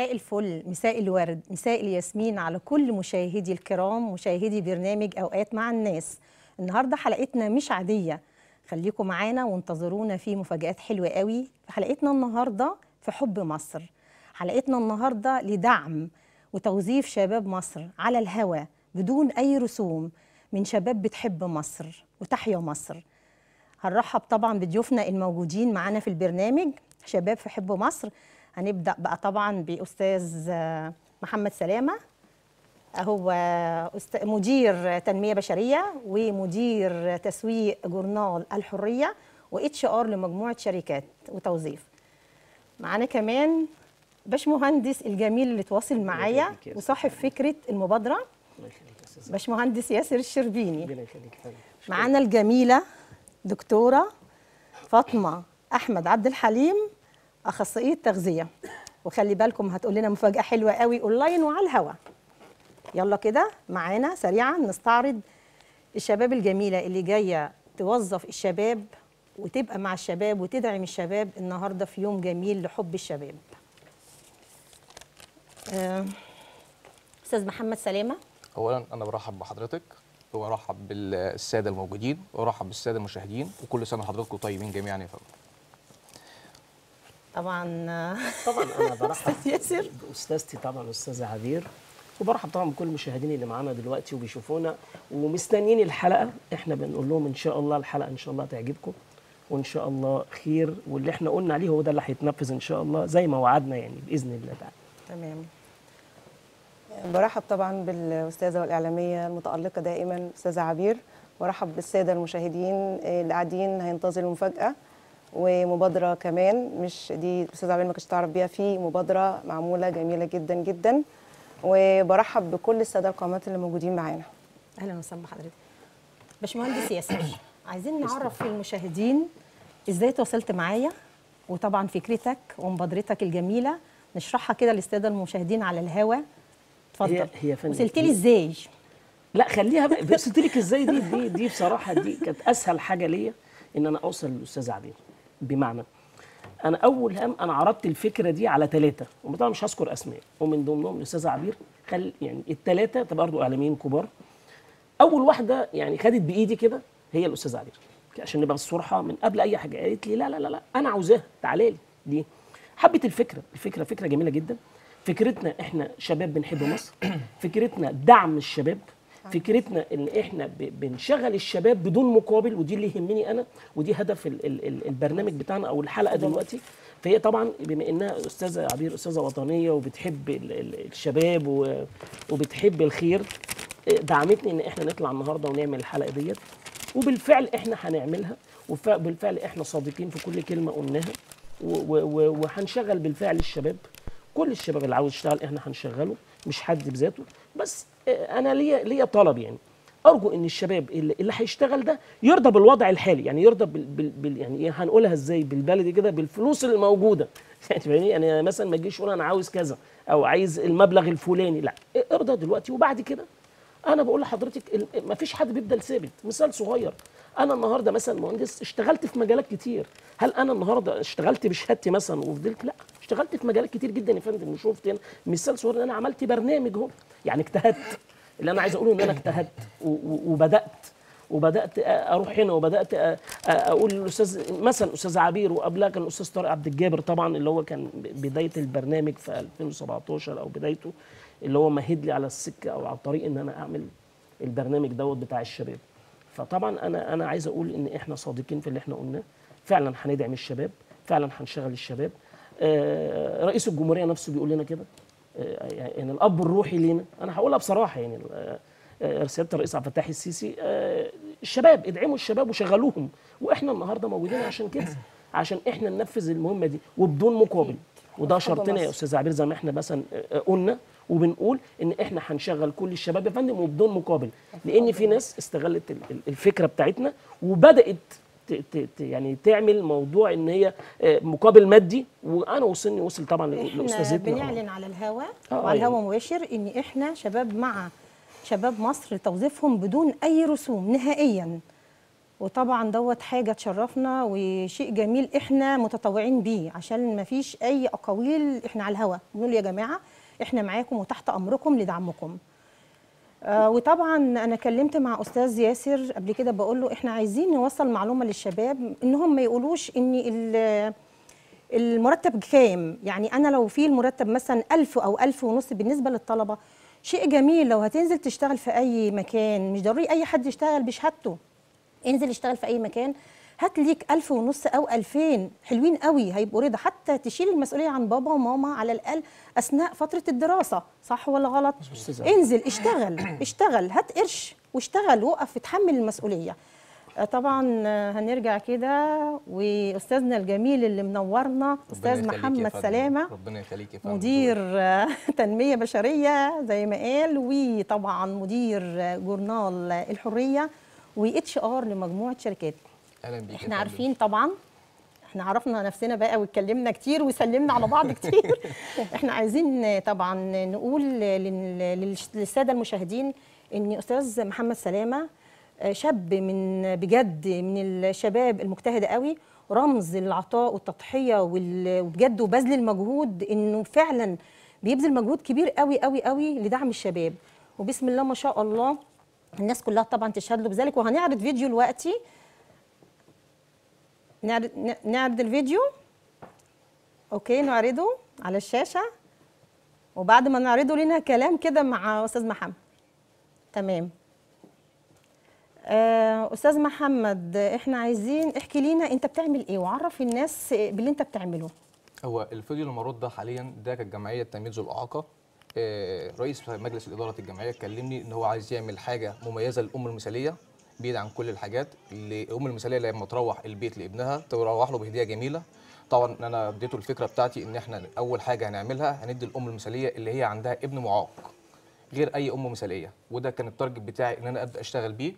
مساء الفل، مساء الورد، مساء الياسمين على كل مشاهدي الكرام، مشاهدي برنامج أوقات مع الناس. النهارده حلقتنا مش عادية، خليكم معانا وانتظرونا في مفاجآت حلوة قوي. حلقتنا النهارده في حب مصر، حلقتنا النهارده لدعم وتوظيف شباب مصر على الهوى بدون أي رسوم، من شباب بتحب مصر وتحيا مصر. هنرحب طبعا بضيوفنا الموجودين معانا في البرنامج شباب في حب مصر. هنبدأ بقى طبعا بأستاذ محمد سلامة، هو مدير تنمية بشرية ومدير تسويق جورنال الحرية و HR لمجموعة شركات وتوظيف. معانا كمان باشمهندس الجميل اللي تواصل معايا وصاحب فكرة المبادرة، باشمهندس ياسر الشربيني. معانا الجميلة دكتورة فاطمة أحمد عبد الحليم، أخصائية تغذية، وخلي بالكم هتقول لنا مفاجأة حلوة قوي أونلاين وعلى الهوا. يلا كده معانا سريعا نستعرض الشباب الجميلة اللي جاية توظف الشباب وتبقى مع الشباب وتدعم الشباب النهاردة في يوم جميل لحب الشباب. أستاذ محمد سلامة، أولا أنا برحب بحضرتك وأرحب بالسادة الموجودين وأرحب بالسادة المشاهدين، وكل سنة حضراتكم طيبين جميعا يا فندم. طبعا انا برحب باستاذتي طبعا استاذه عبير، وبرحب طبعا بكل المشاهدين اللي معانا دلوقتي وبيشوفونا ومستنيين الحلقه. احنا بنقول لهم ان شاء الله الحلقه ان شاء الله تعجبكم وان شاء الله خير، واللي احنا قلنا عليه هو ده اللي هيتنفذ ان شاء الله زي ما وعدنا يعني باذن الله تعالى. تمام. برحب طبعا بالاستاذه والاعلاميه المتالقه دائما استاذه عبير، وارحب بالساده المشاهدين اللي قاعدين هينتظروا مفاجاه ومبادرة كمان، مش دي الأستاذة عبير ما كانتش تعرف بيها، في مبادرة معمولة جميلة جدا جدا. وبرحب بكل السادة القائمات اللي موجودين معانا. أهلا وسهلا بحضرتك. باشمهندس ياسر، عايزين نعرف المشاهدين إزاي تواصلت معايا، وطبعا فكرتك ومبادرتك الجميلة نشرحها كده للسادة المشاهدين على الهوا. اتفضل. هي فنية. وصلت لي إزاي؟ لا خليها بقى، وصلت لك إزاي دي بصراحة دي كانت أسهل حاجة ليا إن أنا أوصل للأستاذة عبير. بمعنى انا اول انا عرضت الفكره دي على 3، وطبعا مش هذكر اسماء، ومن ضمنهم الاستاذ عبير. يعني ال3 برضه اعلاميين كبار. اول واحده يعني خدت بايدي كده هي الاستاذ عبير، عشان نبقى الصراحه من قبل اي حاجه. قالت لي لا لا لا انا عاوزاها، تعالي لي. دي حبت الفكره فكره جميله جدا. فكرتنا احنا شباب بنحب مصر، فكرتنا دعم الشباب، فكرتنا ان احنا بنشغل الشباب بدون مقابل، ودي اللي يهمني انا، ودي هدف البرنامج بتاعنا او الحلقه دلوقتي. فهي طبعا بما انها استاذه عبير استاذه وطنيه وبتحب الشباب وبتحب الخير، دعمتني ان احنا نطلع النهارده ونعمل الحلقه ديت، وبالفعل احنا هنعملها، وبالفعل احنا صادقين في كل كلمه قلناها، وهنشغل بالفعل الشباب. كل الشباب اللي عاوز يشتغل احنا هنشغله، مش حد بذاته. بس انا ليا طلب، يعني ارجو ان الشباب اللي هيشتغل ده يرضى بالوضع الحالي، يعني يرضى يعني هنقولها ازاي بالبلدي كده، بالفلوس اللي موجوده. يعني انا مثلا ما اجيش اقول انا عاوز كذا او عايز المبلغ الفلاني، لا، ارضى دلوقتي وبعد كده. انا بقول لحضرتك ما فيش حد بيفضل ثابت. مثال صغير، انا النهارده مثلا مهندس، اشتغلت في مجالات كتير. هل انا النهارده اشتغلت بشهادتي مثلا وفضلت؟ لا، اشتغلت في مجالات كتير جدا يا فندم. وشفت هنا مثال صغير ان انا عملت برنامج اهو، يعني اجتهدت. اللي انا عايز اقوله ان انا اجتهدت وبدات اروح هنا، وبدات اقول للاستاذ مثلا استاذ عبير، وقبلها كان الاستاذ طارق عبد الجابر طبعا، اللي هو كان بدايه البرنامج في 2017 او بدايته، اللي هو مهد لي على السكه او على الطريق ان انا اعمل البرنامج دوت بتاع الشباب. فطبعا انا عايز اقول ان احنا صادقين في اللي احنا قلناه، فعلا هندعم الشباب، فعلا هنشغل الشباب. رئيس الجمهوريه نفسه بيقول لنا كده، يعني الاب الروحي لينا. انا هقولها بصراحه، يعني سياده الرئيس عبد الفتاح السيسي، الشباب ادعموا الشباب وشغلوهم، واحنا النهارده موجودين عشان كده، عشان احنا ننفذ المهمه دي وبدون مقابل. وده شرطنا يا استاذ عبير، زي ما احنا مثلا قلنا وبنقول ان احنا هنشغل كل الشباب يا فندم وبدون مقابل، لان في ناس استغلت الفكره بتاعتنا وبدات يعني تعمل موضوع ان هي مقابل مادي. وانا وصل طبعا لاستاذتنا، احنا بنعلن على الهوا وعلى الهوا يعني مباشر ان احنا شباب مع شباب مصر لتوظيفهم بدون اي رسوم نهائيا. وطبعا دوت حاجه تشرفنا وشيء جميل احنا متطوعين بيه، عشان ما فيش اي اقاويل، احنا على الهوا بنقول يا جماعه احنا معاكم وتحت امركم لدعمكم. وطبعا انا كلمت مع استاذ ياسر قبل كده، بقول له احنا عايزين نوصل معلومه للشباب انهم ما يقولوش ان المرتب كام، يعني انا لو في المرتب مثلا 1000 او 1500 بالنسبه للطلبه شيء جميل. لو هتنزل تشتغل في اي مكان، مش ضروري اي حد يشتغل بشهادته، انزل اشتغل في اي مكان هات ليك 1500 او 2000 حلوين قوي، هيبقوا رضا، حتى تشيل المسؤوليه عن بابا وماما على الاقل اثناء فتره الدراسه، صح ولا غلط؟ انزل اشتغل، اشتغل هات قرش واشتغل، وقف اتحمل المسؤوليه. طبعا هنرجع كده واستاذنا الجميل اللي منورنا استاذ محمد سلامه، ربنا يخليك يا فندم، مدير تنميه بشريه زي ما قال، وطبعا مدير جورنال الحريه و HR لمجموعه شركات. اهلا بيك. احنا عارفين طبعا، احنا عرفنا نفسنا بقى واتكلمنا كتير وسلمنا على بعض كتير. احنا عايزين طبعا نقول للساده المشاهدين ان استاذ محمد سلامه شاب من بجد من الشباب المجتهده قوي، رمز العطاء والتضحيه وبجد وبذل المجهود، انه فعلا بيبذل مجهود كبير قوي قوي قوي لدعم الشباب، وبسم الله ما شاء الله الناس كلها طبعا تشهد له بذلك. وهنعرض فيديو دلوقتي، نعرض الفيديو، اوكي نعرضه على الشاشه، وبعد ما نعرضه لنا كلام كده مع استاذ محمد. تمام. استاذ محمد، احنا عايزين احكي لينا انت بتعمل ايه، وعرف الناس باللي انت بتعمله. هو الفيديو اللي معروض ده حاليا ده كالجمعيه تمييز الاعاقه، رئيس مجلس اداره الجمعيه كلمني ان هو عايز يعمل حاجه مميزه للام المثاليه، بعيد عن كل الحاجات. الام المثاليه لما تروح البيت لابنها تروح له بهديه جميله. طبعا انا اديته الفكره بتاعتي ان احنا اول حاجه هنعملها هندي الام المثاليه اللي هي عندها ابن معاق غير اي ام مثاليه، وده كان التارجت بتاعي ان انا ابدا اشتغل بيه.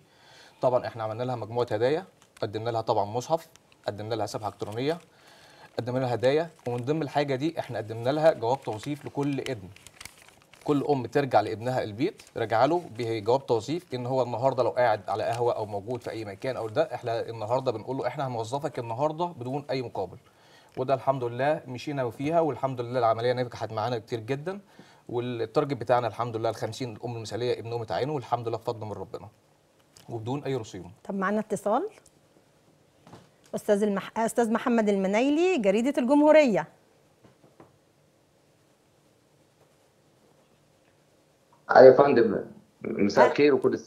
طبعا احنا عملنا لها مجموعه هدايا، قدمنا لها طبعا مصحف، قدمنا لها سبحه الكترونيه، قدمنا لها هدايا، ومن ضمن الحاجه دي احنا قدمنا لها جواب توظيف لكل ابن. كل ام ترجع لابنها البيت راجعه له بجواب توظيف ان هو النهارده لو قاعد على قهوه او موجود في اي مكان او ده، احنا النهارده بنقول له احنا هنوظفك النهارده بدون اي مقابل. وده الحمد لله مشينا فيها، والحمد لله العمليه نجحت معانا كتير جدا، والتارجت بتاعنا الحمد لله ال 50 ام المثاليه ابنهم اتعينوا، والحمد لله بفضل من ربنا وبدون اي رسوم. طب معانا اتصال. استاذ محمد المنايلي، جريده الجمهوريه. ايوه يا فندم، مساء الخير، وكل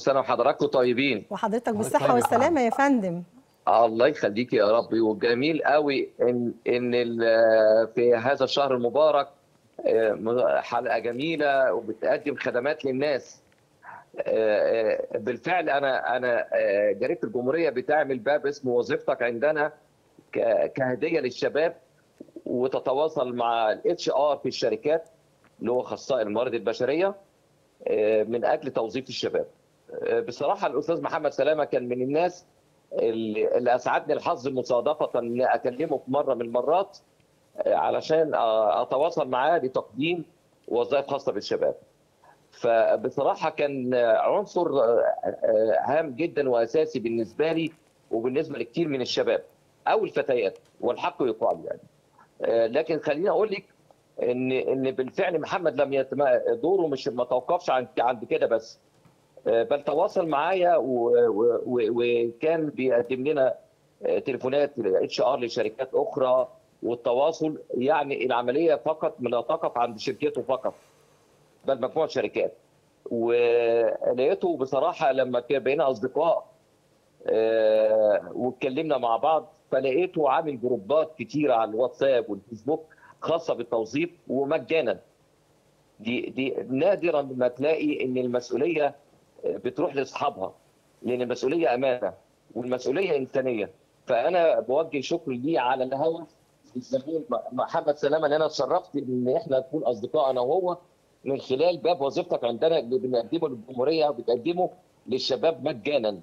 سنه وحضراتكم طيبين. وحضرتك بالصحه والسلامه يا فندم. الله يخليك يا ربي. وجميل قوي ان في هذا الشهر المبارك حلقه جميله وبتقدم خدمات للناس. بالفعل انا جريده الجمهوريه بتعمل باب اسمه وظيفتك عندنا كهديه للشباب، وتتواصل مع الHR في الشركات اللي هو اخصائي الموارد البشريه من اجل توظيف الشباب. بصراحه الاستاذ محمد سلامه كان من الناس اللي اسعدني الحظ مصادفه ان اكلمه في مره من المرات علشان اتواصل معاه لتقديم وظائف خاصه بالشباب. فبصراحه كان عنصر هام جدا واساسي بالنسبه لي وبالنسبه لكثير من الشباب او الفتيات، والحق يقال يعني. لكن خليني اقول لك ان بالفعل محمد لم دوره مش ما توقفش عند كده بس، بل تواصل معايا وكان بيقدم لنا تليفونات HR لشركات اخرى، والتواصل يعني العمليه فقط لا تقف عند شركته فقط بل مجموعه شركات. ولقيته بصراحه لما بقينا اصدقاء واتكلمنا مع بعض، فلقيته عامل جروبات كتيره على الواتساب والفيسبوك خاصه بالتوظيف ومجانا. دي نادرا ما تلاقي ان المسؤوليه بتروح لاصحابها، لان المسؤوليه امانه والمسؤوليه انسانيه. فانا بوجه شكر لي على الهوا للزميل محمد سلامه، ان انا اتشرفت ان احنا نكون اصدقاء انا وهو من خلال باب وظيفتك عندنا اللي بنقدمه للجمهوريه وبتقدمه للشباب مجانا.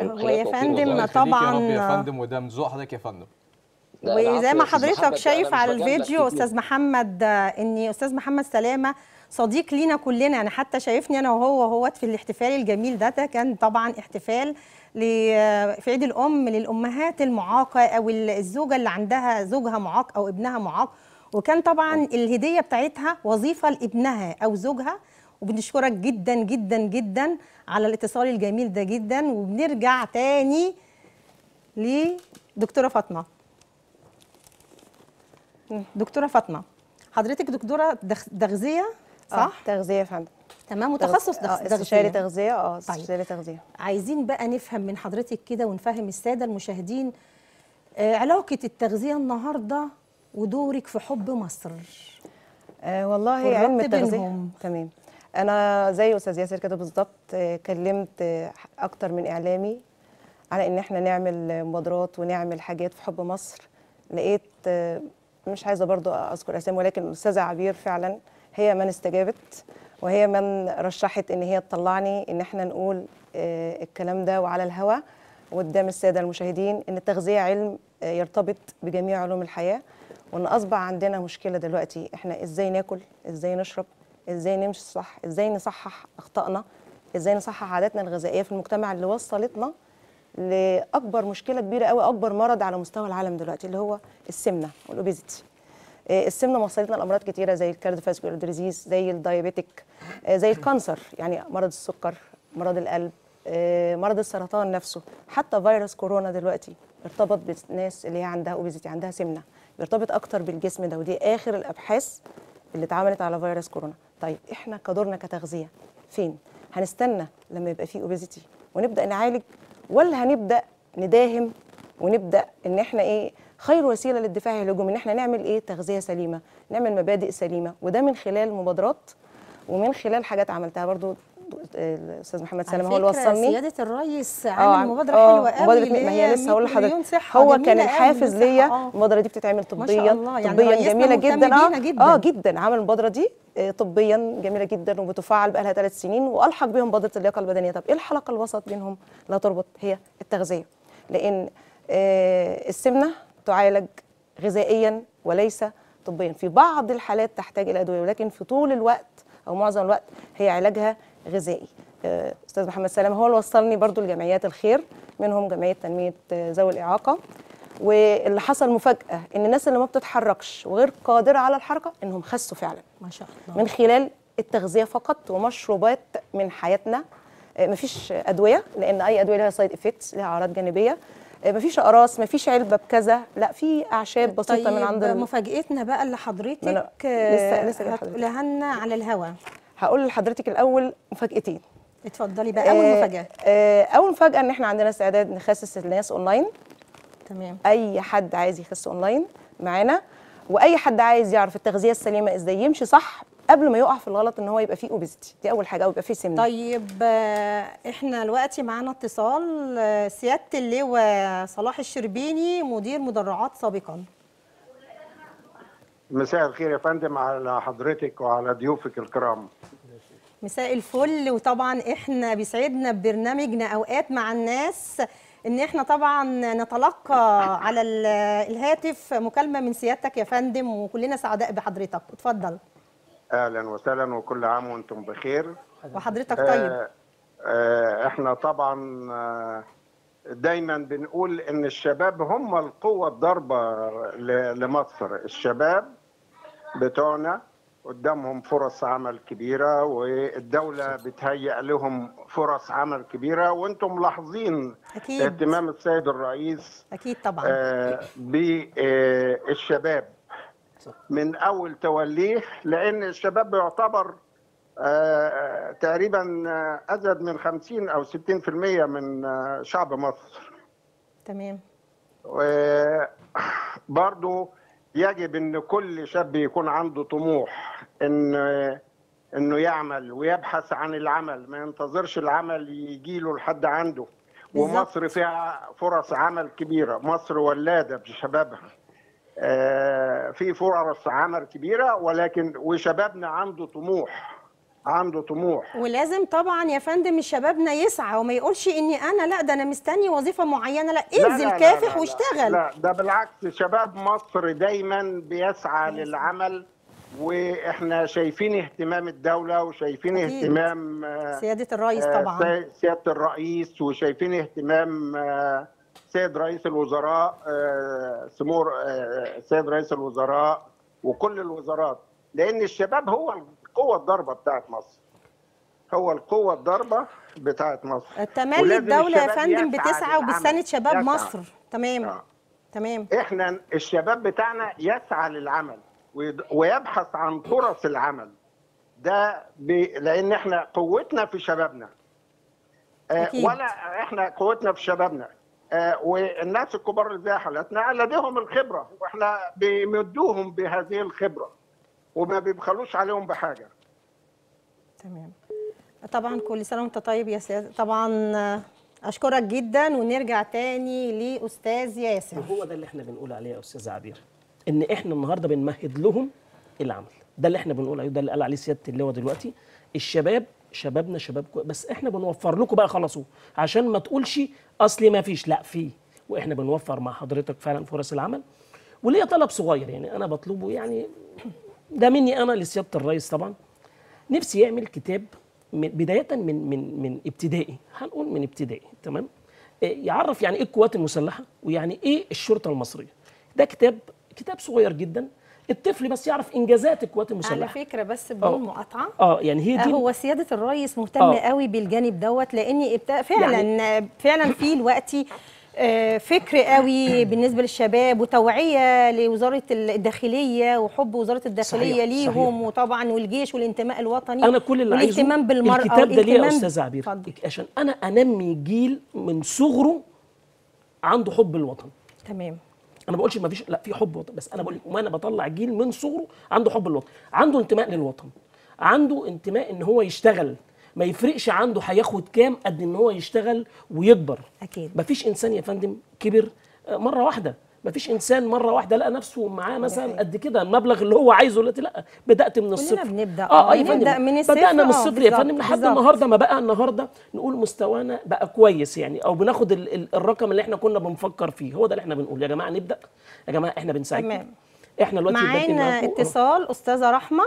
هو يا فندم طبعا يا رب يا فندم، وده من ذوق حضرتك يا فندم. وزي ما حضرتك شايف على الفيديو استاذ محمد، ان استاذ محمد سلامه صديق لينا كلنا، انا حتى شايفني انا وهو في الاحتفال الجميل ده. كان طبعا احتفال في عيد الام للامهات المعاقه او الزوجه اللي عندها زوجها معاق او ابنها معاق، وكان طبعا الهديه بتاعتها وظيفه لابنها او زوجها. وبنشكرك جدا جدا جدا على الاتصال الجميل ده جدا. وبنرجع تاني لدكتوره فاطمه. دكتوره فاطمه، حضرتك دكتوره تغذيه صح؟ تغذيه يا فندم. تمام، وتخصص تغذيه. استشاري تغذيه. استشاري تغذيه. عايزين بقى نفهم من حضرتك كده ونفهم الساده المشاهدين علاقه التغذيه النهارده ودورك في حب مصر. والله علم التغذيه. تمام. انا زي استاذ ياسر كده بالظبط كلمت اكتر من اعلامي على ان احنا نعمل مبادرات ونعمل حاجات في حب مصر. لقيت مش عايزه برضو اذكر اسامي، ولكن الاستاذه عبير فعلا هي من استجابت وهي من رشحت ان هي تطلعني ان احنا نقول الكلام ده وعلى الهوا قدام الساده المشاهدين ان التغذيه علم يرتبط بجميع علوم الحياه، وان اصبح عندنا مشكله دلوقتي احنا ازاي ناكل، ازاي نشرب، ازاي نمشي صح، ازاي نصحح اخطائنا، ازاي نصحح عاداتنا الغذائيه في المجتمع اللي وصلتنا لاكبر مشكله كبيره قوي، اكبر مرض على مستوى العالم دلوقتي اللي هو السمنه والاوبيزيتي. السمنه وصلتنا لامراض كتيره زي الكارديوفاسكولار ديزيز، زي الدايابيتيك، زي الكانسر، يعني مرض السكر، مرض القلب، مرض السرطان نفسه، حتى فيروس كورونا دلوقتي ارتبط بالناس اللي هي عندها اوبيزيتي، عندها سمنه، بيرتبط اكتر بالجسم ده. ودي اخر الابحاث اللي اتعملت على فيروس كورونا. طيب احنا كدورنا كتغذيه فين؟ هنستنى لما يبقى فيه اوبيزيتي ونبدا نعالج، ولا هنبدا نداهم ونبدا ان احنا خير وسيله للدفاع الهجومي ان احنا نعمل تغذيه سليمه، نعمل مبادئ سليمه، وده من خلال مبادرات ومن خلال حاجات عملتها. برضو الاستاذ محمد سلامة هو اللي وصلني. سياده الرئيس عامل مبادره حلوه قوي، ما هي لسه هقول لحضرتك، هو كان الحافز ليا. المبادره دي بتتعمل طبيا، طبيا جميله جدا. جدا عمل المبادره دي طبيا جميله جدا وبتفعل بقى لها 3 سنين، والحق بيهم مبادره اللياقه البدنيه. طب ايه الحلقه الوسط بينهم؟ لا تربط، هي التغذيه، لان السمنه تعالج غذائيا وليس طبيا. في بعض الحالات تحتاج الى ادويه، ولكن في طول الوقت او معظم الوقت هي علاجها غذائي. استاذ محمد سلامة هو اللي وصلني برضو لجمعيات الخير، منهم جمعيه تنميه ذوي الاعاقه. واللي حصل مفاجاه ان الناس اللي ما بتتحركش وغير قادره على الحركه انهم خسوا فعلا ما شاء الله من خلال التغذيه فقط ومشروبات من حياتنا. مفيش ادويه، لان اي ادويه لها سايد افكتس، لها اعراض جانبيه. مفيش اقراص، مفيش علبه بكذا، لا في اعشاب بسيطه. طيب من عند مفاجاتنا بقى اللي حضرتك لسه هتقولها لنا على الهوا. هقول لحضرتك الاول مفاجاتين. اتفضلي بقى. اول مفاجاه. اول مفاجاه ان احنا عندنا استعداد نخسس الناس اونلاين. تمام. اي حد عايز يخس اونلاين معانا، واي حد عايز يعرف التغذيه السليمه ازاي يمشي صح قبل ما يقع في الغلط ان هو يبقى فيه اوبيزيتي، دي اول حاجه، او يبقى فيه سمنه. طيب احنا دلوقتي معانا اتصال سياده اللواء صلاح الشربيني مدير مدرعات سابقا. مساء الخير يا فندم على حضرتك وعلى ضيوفك الكرام. مساء الفل. وطبعا احنا بيسعدنا ببرنامجنا اوقات مع الناس ان احنا طبعا نتلقى على الهاتف مكالمه من سيادتك يا فندم، وكلنا سعداء بحضرتك. اتفضل. اهلا وسهلا، وكل عام وانتم بخير. وحضرتك طيب. احنا طبعا دايما بنقول ان الشباب هم القوه الضاربه لمصر. الشباب بتوعنا قدامهم فرص عمل كبيره، والدوله بتهيئ لهم فرص عمل كبيره، وانتم ملاحظين اهتمام السيد الرئيس اكيد طبعا بالشباب من اول توليه، لان الشباب يعتبر تقريبا أزيد من 50 أو 60% من شعب مصر. تمام. برضو يجب أن كل شاب يكون عنده طموح أنه يعمل ويبحث عن العمل، ما ينتظرش العمل يجيله لحد عنده. ومصر فيها فرص عمل كبيرة، مصر ولادة بشبابها، في فرص عمل كبيرة، ولكن وشبابنا عنده طموح، عنده طموح. ولازم طبعا يا فندم شبابنا يسعى وما يقولش اني انا لا ده انا مستني وظيفه معينه، لا انزل كافح واشتغل. لا ده بالعكس، شباب مصر دايما بيسعى للعمل واحنا شايفين اهتمام الدوله وشايفين اهتمام سياده الرئيس، طبعا سياده الرئيس، وشايفين اهتمام سيد رئيس الوزراء، سمو سيد رئيس الوزراء وكل الوزارات، لان الشباب هو القوه الضاربه بتاعت مصر، هو القوه الضاربه بتاعت مصر. تملي الدوله يا فندم بتسعى وبتساند شباب مصر. تمام تمام. احنا الشباب بتاعنا يسعى للعمل ويبحث عن فرص العمل، ده لان احنا قوتنا في شبابنا. ولا احنا قوتنا في شبابنا، والناس الكبار اللي زي حالتنا لديهم الخبره، واحنا بيمدوهم بهذه الخبره وما بيبخلوش عليهم بحاجه. تمام. طبعا كل سنه وانت طيب يا سياده. طبعا اشكرك جدا، ونرجع تاني لاستاذ ياسر. هو ده اللي احنا بنقول عليه يا استاذ عبير، ان احنا النهارده بنمهد لهم العمل، ده اللي احنا بنقول عليه، ده اللي قال عليه سياده اللواء دلوقتي. الشباب شبابنا شبابكم، بس احنا بنوفر لكم بقى، خلصوه عشان ما تقولش اصلي ما فيش، لا في، واحنا بنوفر مع حضرتك فعلا فرص العمل. وليا طلب صغير يعني انا بطلبه، يعني ده مني انا لسياده الرئيس طبعا، نفسي يعمل كتاب بدايه من ابتدائي، هنقول من ابتدائي تمام، يعرف يعني ايه القوات المسلحه ويعني ايه الشرطه المصريه. ده كتاب صغير جدا، الطفل بس يعرف انجازات القوات المسلحه. على فكره بس بدون مقاطعه، يعني هي دي هو سياده الرئيس مهتم قوي بالجانب دوت، لان فعلا يعني فعلا في الوقت فكر قوي بالنسبه للشباب، وتوعيه لوزاره الداخليه وحب وزاره الداخليه ليهم، وطبعا والجيش والانتماء الوطني. انا كل اللي عايزه الاهتمام بالمراه. الكتاب ده ليه يا استاذ عبير؟ عشان انا انمي جيل من صغره عنده حب الوطن. تمام. انا ما بقولش ما فيش، لا في حب وطن، بس انا بقول لك انا بطلع جيل من صغره عنده حب الوطن، عنده انتماء للوطن، عنده انتماء ان هو يشتغل، ما يفرقش عنده هياخد كام قد ان هو يشتغل ويكبر. اكيد. ما فيش انسان يا فندم كبر مره واحده، ما فيش انسان مره واحده لقى نفسه معاه مثلا قد كده المبلغ اللي هو عايزه. لا، بدات من الصفر. كلنا بنبدا بدأنا من الصفر، بدانا من الصفر يا فندم لحد النهارده ما بقى النهارده نقول مستوانا بقى كويس، يعني او بناخد الرقم اللي احنا كنا بنفكر فيه. هو ده اللي احنا بنقول يا جماعه، نبدا يا جماعه، احنا بنساعدكم. تمام. احنا دلوقتي معانا اتصال. استاذه رحمه.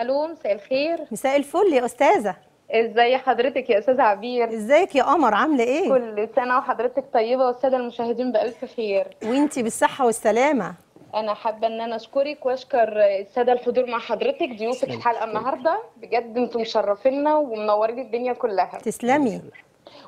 الو، مساء الخير. مساء الفل يا استاذه. ازي حضرتك يا استاذه عبير؟ ازيك يا قمر، عامله ايه؟ كل سنه وحضرتك طيبه والساده المشاهدين بألف خير. وانتي بالصحه والسلامه. انا حابه ان انا اشكرك واشكر الساده الحضور مع حضرتك، ضيوفك الحلقه النهارده، بجد انتم مشرفينا ومنورين الدنيا كلها. تسلمي.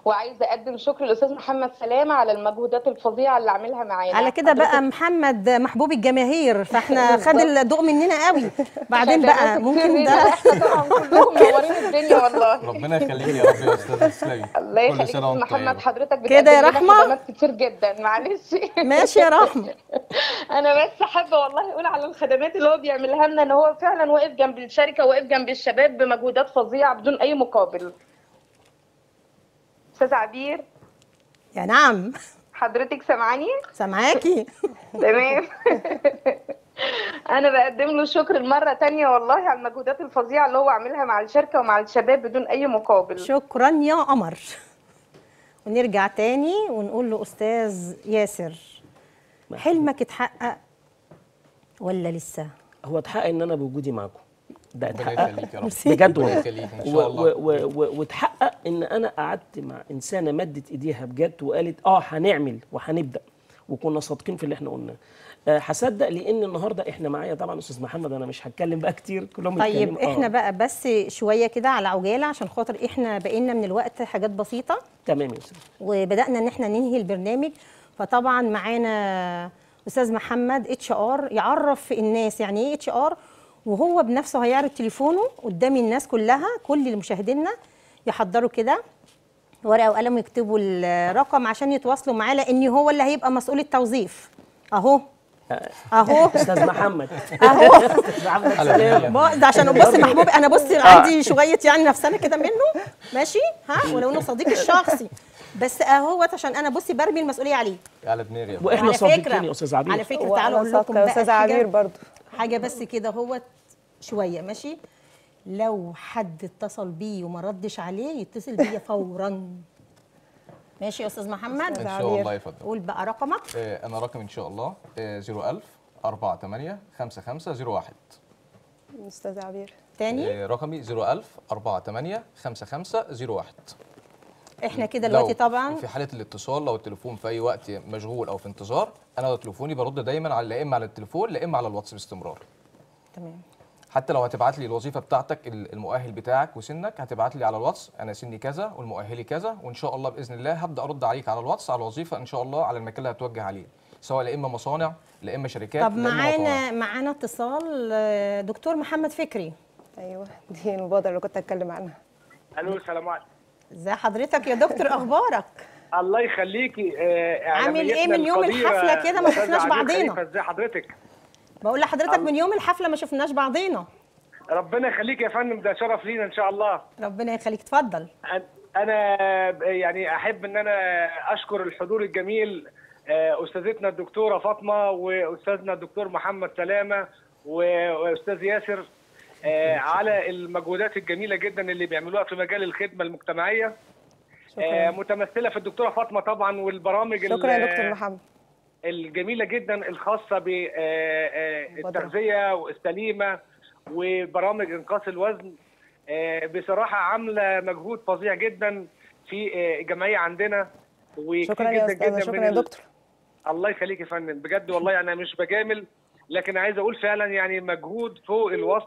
وعايزه اقدم شكر للاستاذ محمد سلامه على المجهودات الفظيعه اللي عاملها معانا. على كده بقى محمد محبوب الجماهير، فاحنا خد الضوء مننا قوي. بعدين بقى ممكن ده احنا طبعا كلكم منورين الدنيا والله. ربنا يخليك يا رب يا استاذ اسلام. الله يخليك محمد، حضرتك بتقدم لنا خدمات كتير جدا. معلش. ماشي يا رحمه. انا بس حابه والله اقول على الخدمات اللي هو بيعملها لنا، ان هو فعلا واقف جنب الشركه، واقف جنب الشباب بمجهودات فظيعه بدون اي مقابل. استاذ عبير. يا نعم. حضرتك سامعاني؟ سامعاكي. تمام. انا بقدم له شكر المره تانية والله على المجهودات الفظيعه اللي هو عاملها مع الشركه ومع الشباب بدون اي مقابل. شكرا يا قمر. ونرجع تاني ونقول له استاذ ياسر، حلمك اتحقق ولا لسه؟ هو اتحقق ان انا بوجودي معاكم، ده اتحقق بجد والله، واتحقق ان انا قعدت مع انسانه مدت ايديها بجد وقالت هنعمل وهنبدا، وكنا صادقين في اللي احنا قلناه. هصدق لان النهارده احنا معايا طبعا استاذ محمد، انا مش هتكلم بقى كتير، كلهم طيب احنا بقى بس شويه كده على عجاله، عشان خاطر احنا بقينا من الوقت حاجات بسيطه. تمام يا استاذ. وبدانا ان احنا ننهي البرنامج، فطبعا معانا استاذ محمد HR يعرف الناس يعني ايه HR، وهو بنفسه هيعرض تليفونه قدام الناس كلها، كل اللي مشاهدينا يحضروا كده ورقه وقلم ويكتبوا الرقم عشان يتواصلوا معاه، لان هو اللي هيبقى مسؤول التوظيف. اهو استاذ محمد، اهو استاذ محمد سلامه. عشان بص محبوب، انا بص عندي شويه يعني نفسنا كده منه، ماشي ولو انه صديقي الشخصي، بس اهوت عشان انا بصي برمي المسؤوليه عليه على دماغي، واحنا صادقين يا استاذ عبير. على فكره تعالوا اقول لكم بقى استاذ عبير برضه حاجه بس كده اهوت شويه، ماشي؟ لو حد اتصل بيه وما ردش عليه يتصل بيا فورا. ماشي يا استاذ محمد؟ ان شاء الله. يفضل قول بقى رقمك. انا رقمي ان شاء الله 01000 48 55 01. استاذ عبير تاني رقمي 01000 485501. احنا كده دلوقتي طبعا في حاله الاتصال لو التليفون في اي وقت مشغول او في انتظار، انا تليفوني برد دايما على لا اما على التليفون لا اما على الواتس باستمرار. تمام. حتى لو هتبعت لي الوظيفه بتاعتك المؤهل بتاعك وسنك هتبعت لي على الواتس، انا سني كذا والمؤهلي كذا وان شاء الله باذن الله هبدا ارد عليك على الواتس على الوظيفه ان شاء الله على المكان اللي هتوجه عليه، سواء لا اما مصانع لا اما شركات. طب معانا اتصال دكتور محمد فكري. ايوه دي المبادره اللي كنت هتكلم عنها. الو السلام عليكم. ازي حضرتك يا دكتور اخبارك؟ الله يخليكي. عامل ايه من يوم الحفله كده ما شفناش بعضينا؟ ازي حضرتك؟ بقول لحضرتك من يوم الحفله ما شفناش بعضينا. ربنا يخليك يا فندم، ده شرف لينا ان شاء الله. ربنا يخليك، اتفضل. انا يعني احب ان انا اشكر الحضور الجميل، استاذتنا الدكتوره فاطمه واستاذنا الدكتور محمد سلامه واستاذ ياسر على المجهودات الجميله جدا اللي بيعملوها في مجال الخدمه المجتمعيه. متمثله في الدكتوره فاطمه طبعا والبرامج. شكرا يا دكتور محمد. الجميله جدا الخاصه بالتغذيه والسليمه وبرامج انقاص الوزن، بصراحه عامله مجهود فظيع جدا في الجمعيه عندنا. شكرا يا استاذ. شكرا يا دكتور. الله يخليك يا فندم بجد والله. انا يعني مش بجامل لكن عايز اقول فعلا يعني مجهود فوق الوصف.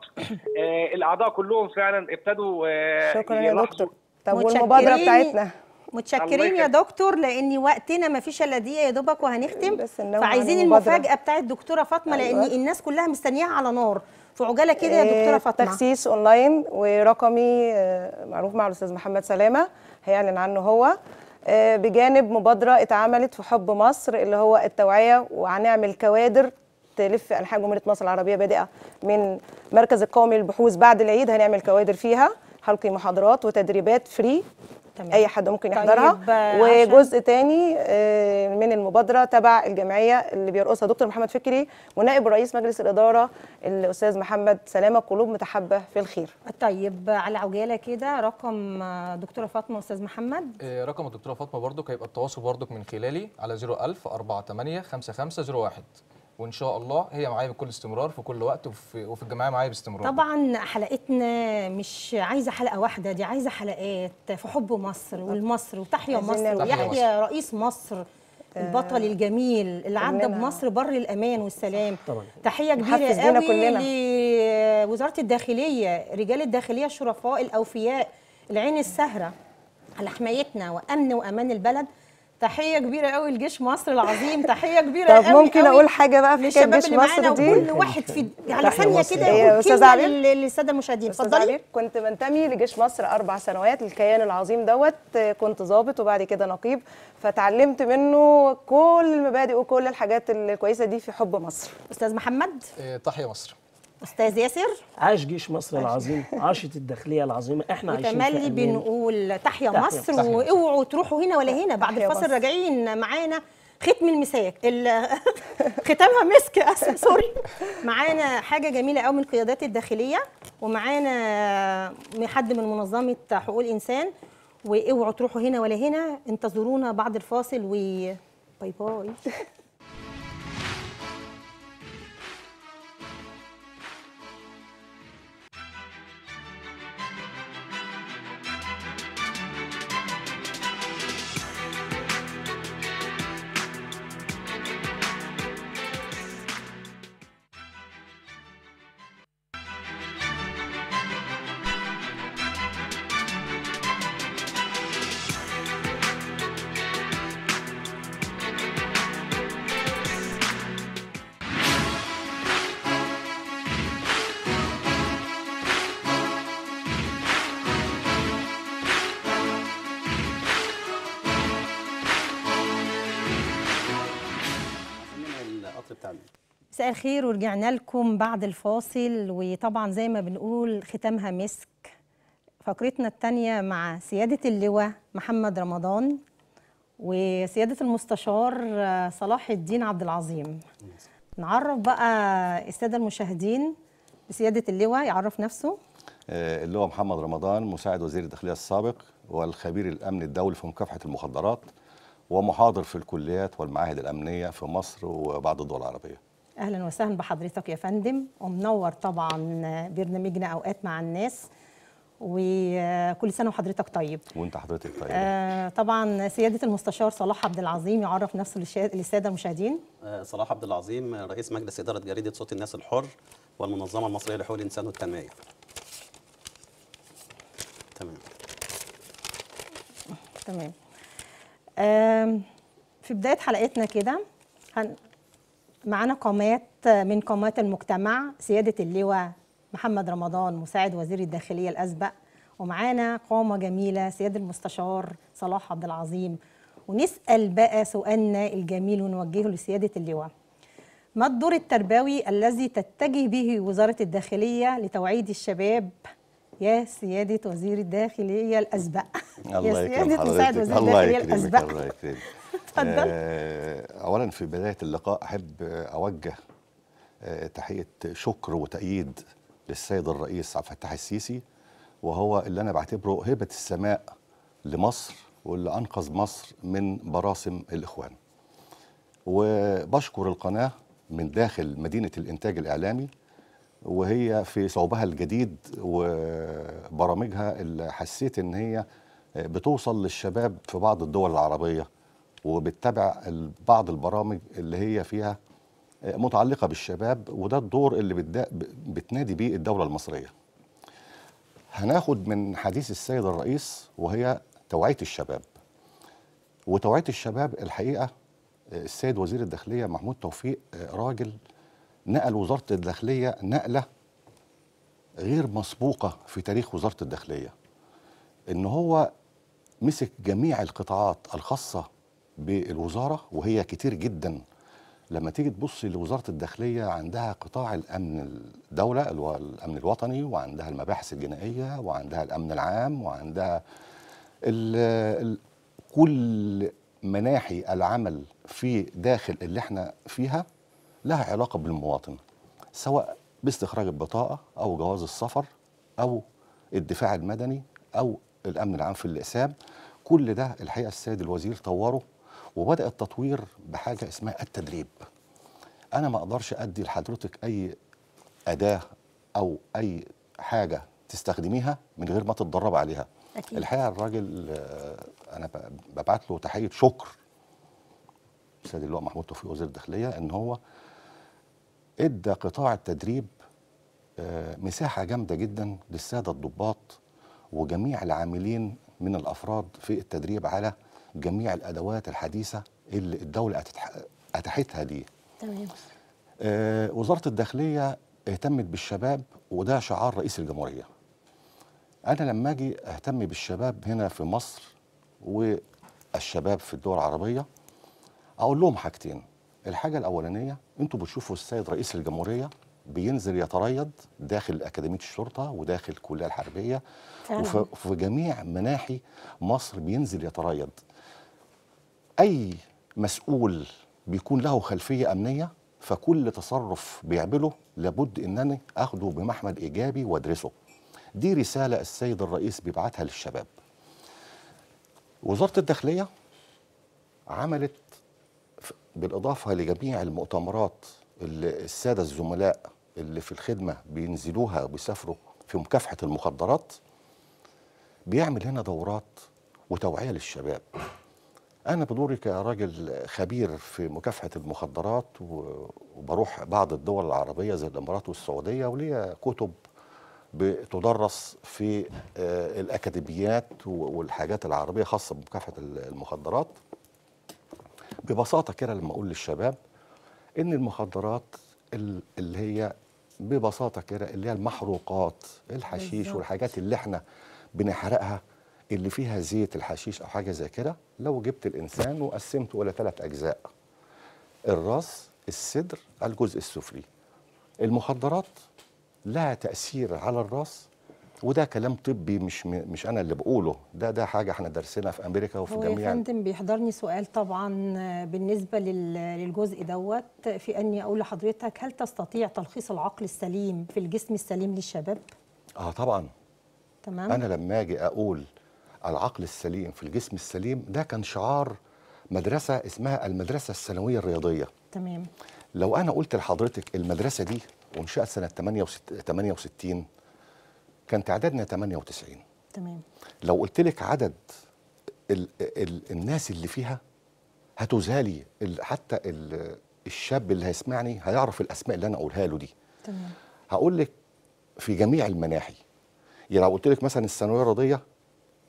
الاعضاء كلهم فعلا ابتدوا. شكرا يا دكتور. طب والمبادره بتاعتنا متشكرين يا دكتور، لان وقتنا ما فيش الا دقيقه يا دوبك وهنختم، فعايزين المفاجاه بتاعت الدكتوره فاطمه. أيوة. لان الناس كلها مستنياها على نار، فعجاله كده يا دكتوره فاطمه. تخسيس اونلاين ورقمي معروف مع الاستاذ محمد سلامه هيعلن عنه هو، بجانب مبادره اتعملت في حب مصر اللي هو التوعيه، وهنعمل كوادر تلف انحاء جمهوريه مصر العربيه بادئه من مركز القومي للبحوث بعد العيد. هنعمل كوادر فيها هلقي محاضرات وتدريبات فري. تمام. اي حد ممكن يحضرها. طيب وجزء تاني من المبادره تبع الجمعيه اللي بيرقصها دكتور محمد فكري ونائب رئيس مجلس الاداره الاستاذ محمد سلامه، قلوب متحبه في الخير. طيب على عجاله كده رقم دكتوره فاطمه استاذ محمد. رقم الدكتوره فاطمه برضك هيبقى التواصل برضك من خلالي على 01000 485501، وان شاء الله هي معايا بكل استمرار في كل وقت وفي الجمعيه معايا باستمرار. طبعا حلقتنا مش عايزه حلقه واحده، دي عايزه حلقات في حب مصر والمصر وتحيا مصر ويحيى رئيس مصر البطل الجميل اللي عدى بمصر بر الامان والسلام. طبعا. تحيه كبيره قوي لوزاره الداخليه، رجال الداخليه الشرفاء الاوفياء العين السهره على حمايتنا وامن وامان البلد. تحيه كبيره قوي لجيش مصر العظيم. تحيه كبيره قوي. طب ممكن اقول حاجه بقى في كده جيش مصر دي؟ كل واحد في على ثانيه كده يا استاذ عبير للساده المشاهدين. اتفضلي. كنت منتمي لجيش مصر 4 سنوات، الكيان العظيم دوت. كنت ضابط وبعد كده نقيب، فتعلمت منه كل المبادئ وكل الحاجات الكويسه دي في حب مصر. استاذ محمد. تحيه مصر. استاذ ياسر. عاش جيش مصر العظيم، عاشت الداخليه العظيمه، احنا عايشين متملي بنقول تحيا مصر. واوعوا تروحوا هنا ولا هنا، بعد الفاصل راجعين معانا ختم المساك ختامها مسك سوري. معانا حاجه جميله قوي من قيادات الداخليه، ومعانا حد من منظمه حقوق الانسان. واوعوا تروحوا هنا ولا هنا، انتظرونا بعد الفاصل وباي باي. مساء الخير ورجعنا لكم بعد الفاصل، وطبعا زي ما بنقول ختامها مسك. فقرتنا الثانيه مع سياده اللواء محمد رمضان وسياده المستشار صلاح الدين عبد العظيم. نعرف بقى الساده المشاهدين بسياده اللواء، يعرف نفسه. اللواء محمد رمضان مساعد وزير الداخليه السابق والخبير الامن الدولي في مكافحه المخدرات، ومحاضر في الكليات والمعاهد الامنيه في مصر وبعض الدول العربيه. اهلا وسهلا بحضرتك يا فندم، ومنور طبعا برنامجنا اوقات مع الناس، وكل سنه وحضرتك طيب. وانت حضرتك طيب. طبعا سياده المستشار صلاح عبد العظيم يعرف نفسه للساده المشاهدين. صلاح عبد العظيم رئيس مجلس اداره جريده صوت الناس الحر والمنظمه المصريه لحقوق الانسان والتنميه. تمام. في بدايه حلقتنا كده معانا قامات من قامات المجتمع، سياده اللواء محمد رمضان مساعد وزير الداخليه الاسبق، ومعانا قامه جميله سياده المستشار صلاح عبد العظيم. ونسال بقى سؤالنا الجميل ونوجهه لسياده اللواء: ما الدور التربوي الذي تتجه به وزاره الداخليه لتوعيد الشباب يا سياده وزير الداخليه الاسبق؟ يا سياده مساعد وزير الداخليه الاسبق. الله يكرمك. اتفضل. اولا في بدايه اللقاء احب اوجه تحيه شكر وتأييد للسيد الرئيس عبد الفتاح السيسي، وهو اللي أنا بعتبره هبة السماء لمصر واللي أنقذ مصر من براسم الإخوان. وبشكر القناة من داخل مدينة الإنتاج الإعلامي وهي في صوبها الجديد وبرامجها اللي حسيت إن هي بتوصل للشباب في بعض الدول العربية، وبتتابع بعض البرامج اللي هي فيها متعلقة بالشباب، وده الدور اللي بتنادي بيه الدولة المصرية. هناخد من حديث السيد الرئيس وهي توعية الشباب. وتوعية الشباب الحقيقة السيد وزير الداخلية محمود توفيق راجل نقل وزارة الداخلية نقلة غير مسبوقة في تاريخ وزارة الداخلية، إن هو مسك جميع القطاعات الخاصة بالوزارة وهي كتير جداً. لما تيجي تبص لوزارة الداخلية عندها قطاع الأمن الدولة اللي هو الأمن الوطني، وعندها المباحث الجنائية، وعندها الأمن العام، وعندها كل مناحي العمل في داخل اللي احنا فيها لها علاقة بالمواطن، سواء باستخراج البطاقة أو جواز السفر أو الدفاع المدني أو الأمن العام في الإقسام. كل ده الحقيقة السيد الوزير طوره، وبدأ التطوير بحاجة اسمها التدريب. أنا ما أقدرش أدي لحضرتك أي أداة أو أي حاجة تستخدميها من غير ما تتدرب عليها. أكيد. الحقيقة الراجل أنا ببعت له تحية شكر السيد اللواء محمود توفيق وزير الداخلية، إن هو إدى قطاع التدريب مساحة جامدة جدا للسادة الضباط وجميع العاملين من الأفراد في التدريب على جميع الادوات الحديثه اللي الدوله اتاحتها دي. تمام. وزاره الداخليه اهتمت بالشباب، وده شعار رئيس الجمهوريه. انا لما اجي اهتم بالشباب هنا في مصر والشباب في الدول العربيه اقول لهم حاجتين. الحاجه الاولانيه، انتوا بتشوفوا السيد رئيس الجمهوريه بينزل يتريض داخل أكاديمية الشرطة وداخل الكلية الحربية وفي جميع مناحي مصر بينزل يتريض. أي مسؤول بيكون له خلفية أمنية فكل تصرف بيعمله لابد أنني أخده بمحمل إيجابي وأدرسه. دي رسالة السيد الرئيس بيبعتها للشباب. وزارة الداخلية عملت بالإضافة لجميع المؤتمرات اللي السادة الزملاء اللي في الخدمة بينزلوها وبيسافروا في مكافحة المخدرات، بيعمل هنا دورات وتوعية للشباب. أنا بدوري كراجل خبير في مكافحة المخدرات وبروح بعض الدول العربية زي الإمارات والسعودية، وليا كتب بتدرس في الأكاديميات والحاجات العربية خاصة بمكافحة المخدرات. ببساطة كده لما أقول للشباب إن المخدرات اللي هي ببساطة كده اللي هي المحروقات، الحشيش بالزبط. والحاجات اللي احنا بنحرقها اللي فيها زيت الحشيش أو حاجة زي كده، لو جبت الإنسان وقسمته إلى 3 أجزاء: الراس، الصدر، الجزء السفلي. المخدرات لها تأثير على الراس، وده كلام طبي مش انا اللي بقوله، ده حاجه احنا درسناها في امريكا وفي جميع. يا فندم بيحضرني سؤال طبعا بالنسبه للجزء دوت، في اني اقول لحضرتك: هل تستطيع تلخيص العقل السليم في الجسم السليم للشباب؟ طبعا. تمام. انا لما اجي اقول العقل السليم في الجسم السليم، ده كان شعار مدرسه اسمها المدرسه الثانويه الرياضيه. تمام. لو انا قلت لحضرتك المدرسه دي انشئت سنه 68 كان تعدادنا 98. تمام. لو قلت لك عدد الناس اللي فيها هتزهلي، حتى الشاب اللي هيسمعني هيعرف الاسماء اللي انا اقولها له دي. تمام. هقول لك في جميع المناحي. يعني لو قلت لك مثلا الثانويه الرياضيه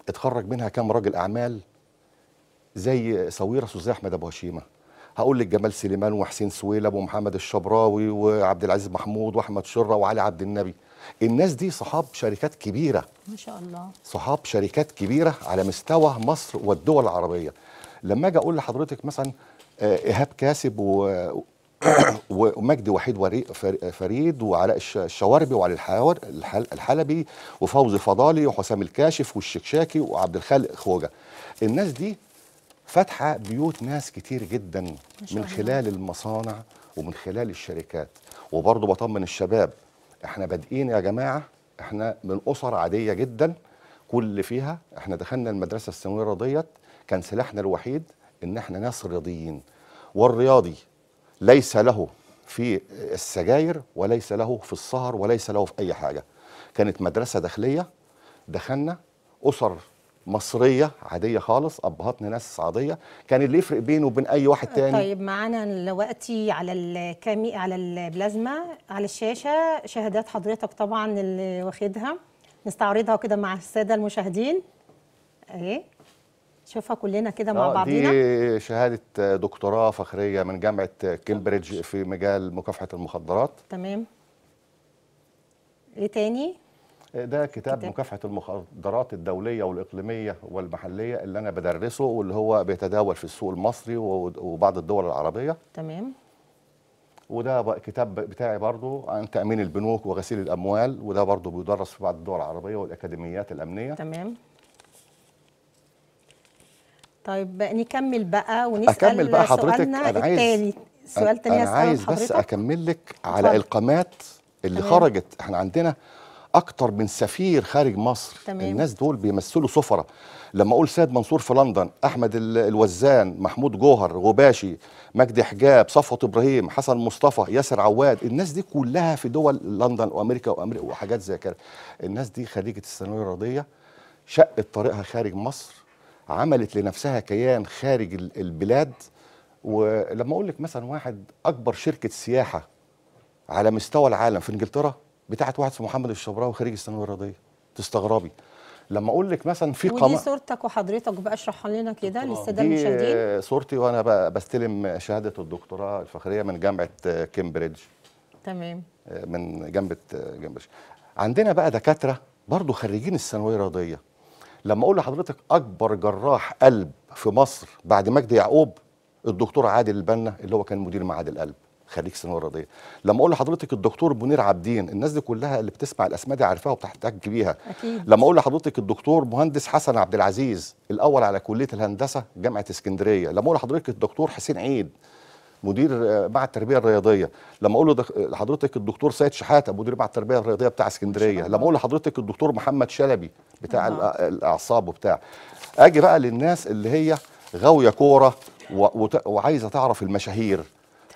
اتخرج منها كام راجل اعمال زي سويرس وزي احمد ابو هشيمه، هقول لك جمال سليمان وحسين سويلب ومحمد الشبراوي وعبد العزيز محمود واحمد شره وعلي عبد النبي. الناس دي صحاب شركات كبيره ما شاء الله، صحاب شركات كبيره على مستوى مصر والدول العربيه. لما اجي اقول لحضرتك مثلا ايهاب كاسب ومجدي وحيد فريد وعلاء الشواربي وعلي الحلبي وفوزي فضالي وحسام الكاشف والشكشاكي وعبد الخالق خوجه، الناس دي فاتحه بيوت ناس كتير جدا من خلال المصانع ومن خلال الشركات. وبرضه بطمن الشباب، احنا بادئين يا جماعه، احنا من اسر عاديه جدا، كل اللي فيها احنا دخلنا المدرسه الثانويه الرياضيه كان سلاحنا الوحيد ان احنا ناس رياضيين، والرياضي ليس له في السجاير وليس له في السهر وليس له في اي حاجه. كانت مدرسه داخليه، دخلنا اسر مصريه عاديه خالص، ابهاتنا ناس عاديه، كان اللي يفرق بينه وبين اي واحد تاني. طيب معانا دلوقتي على البلازما على الشاشه شهادات حضرتك طبعا اللي واخدها، نستعرضها كده مع الساده المشاهدين اهي، شوفها كلنا كده مع بعضينا. دي شهاده دكتوراه فخريه من جامعه كامبريدج في مجال مكافحه المخدرات. تمام. ايه تاني؟ ده كتاب مكافحة المخدرات الدولية والإقليمية والمحلية اللي أنا بدرسه واللي هو بيتداول في السوق المصري وبعض الدول العربية. تمام. وده كتاب بتاعي برضو عن تأمين البنوك وغسيل الأموال، وده برضو بيدرس في بعض الدول العربية والأكاديميات الأمنية. تمام. طيب نكمل بقى ونسأل أكمل بقى حضرتك سؤالنا التالي. سؤال تاني أسأله حضرتك، أنا عايز بس أكمل لك على القامات اللي خرجت. احنا عندنا أكتر من سفير خارج مصر. تمام. الناس دول بيمثلوا سفرة. لما أقول سيد منصور في لندن، أحمد الوزان، محمود جوهر، غباشي، مجدي حجاب، صفوت إبراهيم، حسن مصطفى، ياسر عواد، الناس دي كلها في دول لندن وأمريكا وحاجات زي كده. الناس دي خريجة الثانوية الرياضية، شقت طريقها خارج مصر، عملت لنفسها كيان خارج البلاد. ولما أقول لك مثلا واحد أكبر شركة سياحة على مستوى العالم في إنجلترا بتاعت واحد اسمه محمد الشبراوي خريج الثانويه الرياضيه، تستغربي. لما اقول لك مثلا في قناه، ودي صورتك وحضرتك بقى، اشرحها لنا كده للساده المشاهدين. دي صورتي وانا بقى بستلم شهاده الدكتوراه الفخريه من جامعه كامبريدج. تمام. من جنب عندنا بقى دكاتره برضه خريجين الثانويه الرياضيه. لما اقول لحضرتك اكبر جراح قلب في مصر بعد مجدي يعقوب الدكتور عادل البنا اللي هو كان مدير معهد القلب، خريج ثانويه رياضيه. لما اقول لحضرتك الدكتور منير عابدين، الناس دي كلها اللي بتسمع الاسماء دي عارفاها وبتحتج بيها. أكيد. لما اقول لحضرتك الدكتور مهندس حسن عبد العزيز الاول على كليه الهندسه جامعه اسكندريه. لما اقول لحضرتك الدكتور حسين عيد مدير معهد التربيه الرياضيه. لما اقول لحضرتك الدكتور سيد شحاته مدير معهد التربيه الرياضيه بتاع اسكندريه. لما اقول لحضرتك الدكتور محمد شلبي بتاع الاعصاب وبتاع. اجي بقى للناس اللي هي غاويه كوره وعايزه تعرف المشاهير.